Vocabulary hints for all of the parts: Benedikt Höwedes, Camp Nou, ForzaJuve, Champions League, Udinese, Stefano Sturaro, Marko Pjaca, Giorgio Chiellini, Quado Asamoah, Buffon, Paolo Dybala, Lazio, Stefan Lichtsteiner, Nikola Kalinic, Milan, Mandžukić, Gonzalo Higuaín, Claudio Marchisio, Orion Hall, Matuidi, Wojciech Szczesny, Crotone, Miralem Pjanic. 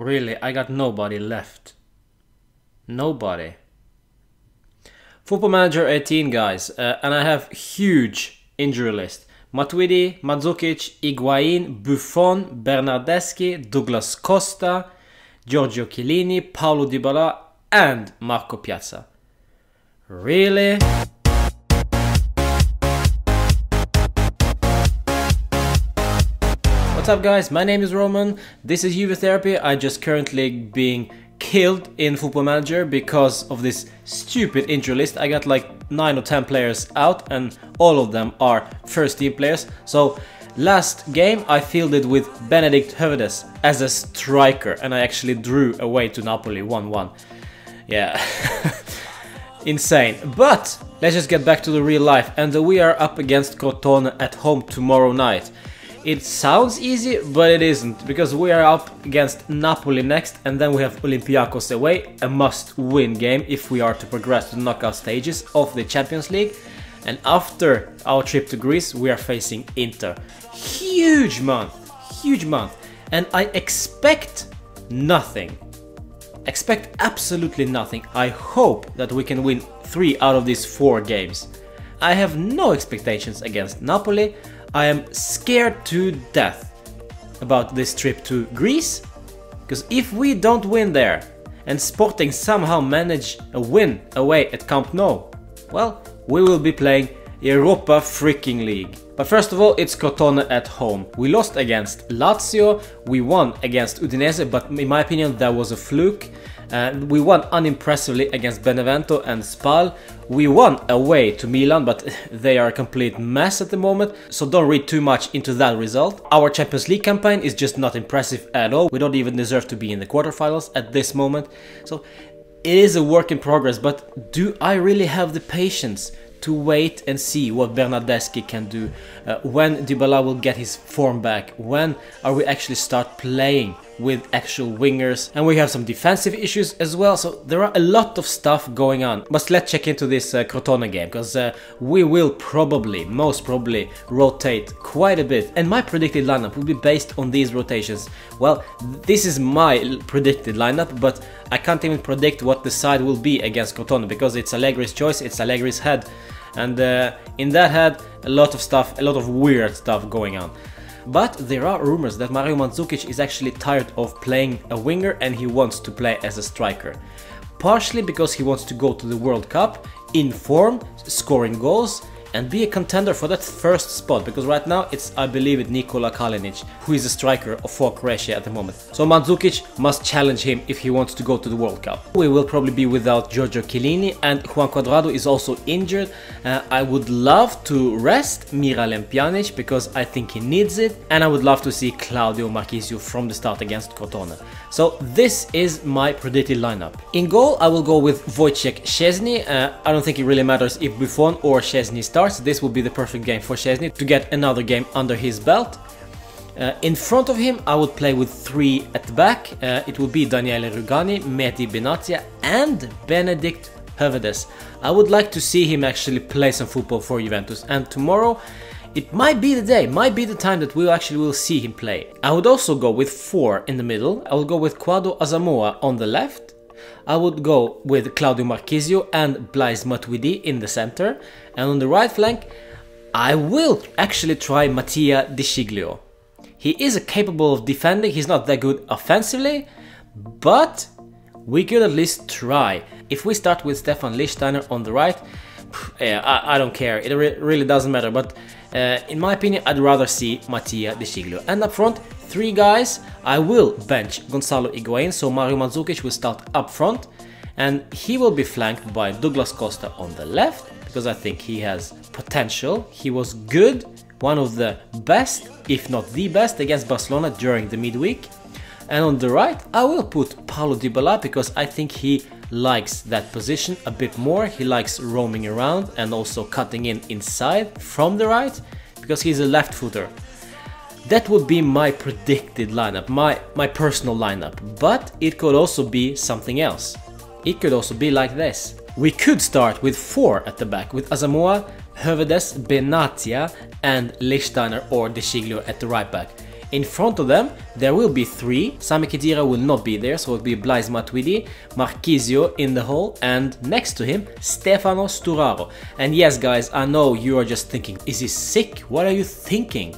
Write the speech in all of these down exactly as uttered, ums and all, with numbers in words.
Really, I got nobody left. Nobody. Football Manager eighteen, guys, uh, and I have huge injury list. Matuidi, Mandžukić, Higuaín, Buffon, Bernardeschi, Douglas Costa, Giorgio Chiellini, Paolo Dybala, and Marko Pjaca. Really? What's up, guys? My name is Roman. This is Juve Therapy. I just currently being killed in Football Manager because of this stupid injury list. I got like nine or ten players out and all of them are first team players. So last game I fielded with Benedikt Höwedes as a striker and I actually drew away to Napoli one one. Yeah, insane. But let's just get back to the real life, and we are up against Crotone at home tomorrow night. It sounds easy, but it isn't, because we are up against Napoli next, and then we have Olympiacos away, a must-win game if we are to progress to the knockout stages of the Champions League. And after our trip to Greece, we are facing Inter. Huge month, huge month, and I expect nothing. Expect absolutely nothing. I hope that we can win three out of these four games. I have no expectations against Napoli. I am scared to death about this trip to Greece, because if we don't win there and Sporting somehow manage a win away at Camp Nou, well, we will be playing Europa freaking League. But first of all, it's Crotone at home. We lost against Lazio, we won against Udinese, but in my opinion that was a fluke. Uh, we won unimpressively against Benevento and Spal. We won away to Milan, but they are a complete mess at the moment, so don't read too much into that result. Our Champions League campaign is just not impressive at all. We don't even deserve to be in the quarterfinals at this moment. So it is a work in progress, but do I really have the patience to wait and see what Bernardeschi can do? Uh, when Dybala will get his form back? When are we actually start playing with actual wingers? And we have some defensive issues as well, so there are a lot of stuff going on. But let's check into this uh, Crotone game, because uh, we will probably, most probably, rotate quite a bit. And my predicted lineup will be based on these rotations. Well, this is my predicted lineup, but I can't even predict what the side will be against Crotone, because it's Allegri's choice, it's Allegri's head. And uh, in that head, a lot of stuff, a lot of weird stuff going on. But there are rumors that Mario Mandžukić is actually tired of playing a winger and he wants to play as a striker. Partially because he wants to go to the World Cup, in form, scoring goals, and be a contender for that first spot, because right now it's, I believe it, Nikola Kalinic, who is a striker for Croatia at the moment. So Mandžukić must challenge him if he wants to go to the World Cup. We will probably be without Giorgio Chiellini, and Juan Quadrado is also injured. Uh, I would love to rest Miralem Pjanic, because I think he needs it, and I would love to see Claudio Marchisio from the start against Crotone. So this is my predicted lineup. In goal, I will go with Wojciech Szczesny. Uh, I don't think it really matters if Buffon or Szczesny starts. This will be the perfect game for Szczesny to get another game under his belt. Uh, in front of him, I would play with three at the back. Uh, it will be Daniele Rugani, Medhi Benatia, and Benedikt Höwedes. I would like to see him actually play some football for Juventus, and tomorrow it might be the day, might be the time that we actually will see him play. I would also go with four in the middle. I will go with Quado Asamoah on the left. I would go with Claudio Marchisio and Blaise Matuidi in the center, and on the right flank I will actually try Mattia De Sciglio. He is capable of defending, he's not that good offensively, but we could at least try. If we start with Stefan Lichtsteiner on the right, yeah, I, I don't care, it re really doesn't matter, but uh, in my opinion I'd rather see Mattia De Sciglio. And up front, three guys. I will bench Gonzalo Higuaín, so Mario Mandžukić will start up front, and he will be flanked by Douglas Costa on the left, because I think he has potential. He was good, one of the best, if not the best, against Barcelona during the midweek. And on the right, I will put Paolo Dybala, because I think he likes that position a bit more. He likes roaming around and also cutting in inside from the right, because he's a left footer. That would be my predicted lineup, my, my personal lineup, but it could also be something else. It could also be like this. We could start with four at the back, with Asamoah, Höwedes, Benatia, and Lichtsteiner or De Sciglio at the right back. In front of them, there will be three. Sami Khedira will not be there, so it will be Blaise Matuidi, Marchisio in the hole, and next to him, Stefano Sturaro. And yes, guys, I know you are just thinking, is he sick? What are you thinking?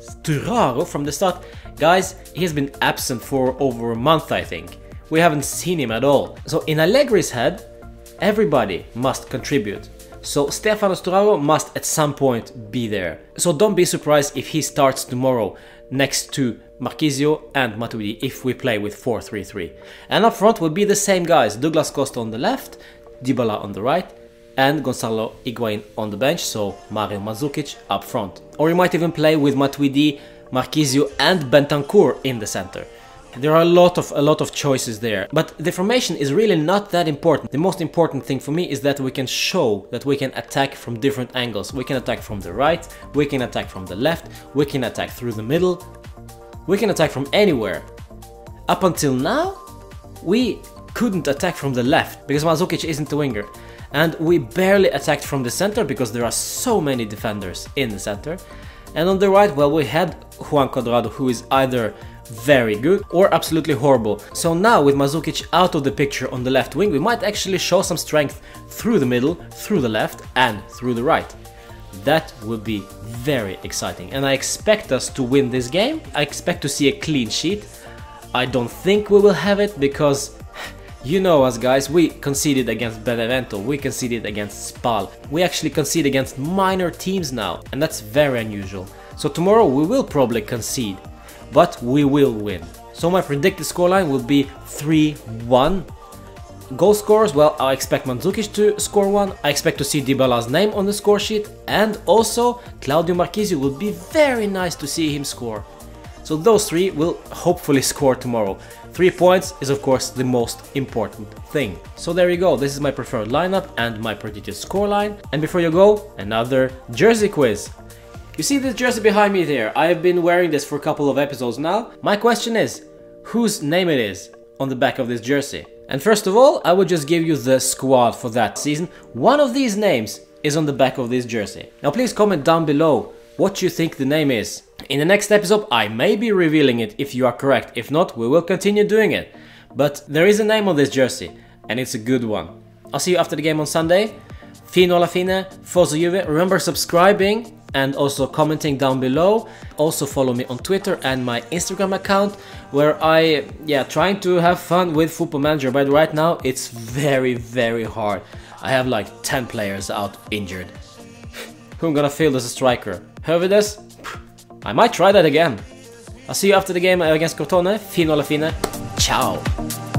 Sturaro from the start? Guys, he has been absent for over a month, I think. We haven't seen him at all. So in Allegri's head, everybody must contribute. So Stefano Sturaro must at some point be there. So don't be surprised if he starts tomorrow next to Marchisio and Matuidi if we play with four three three. And up front will be the same guys, Douglas Costa on the left, Dybala on the right, and Gonzalo Higuaín on the bench, so Mario Mandžukić up front. Or you might even play with Matuidi, Marchisio and Bentancur in the center. There are a lot of a lot of choices there, but the formation is really not that important. The most important thing for me is that we can show that we can attack from different angles. We can attack from the right, we can attack from the left, we can attack through the middle, we can attack from anywhere. Up until now, we couldn't attack from the left because Mandžukić isn't a winger, and we barely attacked from the center because there are so many defenders in the center. And on the right, well, we had Juan Quadrado, who is either very good or absolutely horrible. So now with Mandžukić out of the picture on the left wing, we might actually show some strength through the middle, through the left and through the right. That would be very exciting, and I expect us to win this game. I expect to see a clean sheet. I don't think we will have it because you know us, guys, we conceded against Benevento, we conceded against Spal, we actually concede against minor teams now, and that's very unusual. So tomorrow we will probably concede, but we will win. So my predicted scoreline will be three one. Goal scorers, well, I expect Mandžukić to score one, I expect to see Dybala's name on the score sheet, and also Claudio Marchisio will be very nice to see him score. So those three will hopefully score tomorrow. Three points is of course the most important thing. So there you go, this is my preferred lineup and my predicted scoreline. And before you go, another jersey quiz. You see this jersey behind me there? I have been wearing this for a couple of episodes now. My question is, whose name it is on the back of this jersey? And first of all, I would just give you the squad for that season. One of these names is on the back of this jersey. Now please comment down below what you think the name is. In the next episode, I may be revealing it if you are correct. If not, we will continue doing it. But there is a name on this jersey, and it's a good one. I'll see you after the game on Sunday. Fino alla fine, Forza Juve. Remember subscribing and also commenting down below. Also follow me on Twitter and my Instagram account, where I, yeah, trying to have fun with Football Manager, but right now it's very, very hard. I have like ten players out injured. Who I'm gonna field as a striker? Höwedes? I might try that again. I'll see you after the game against Crotone. Fino alla fine. Ciao!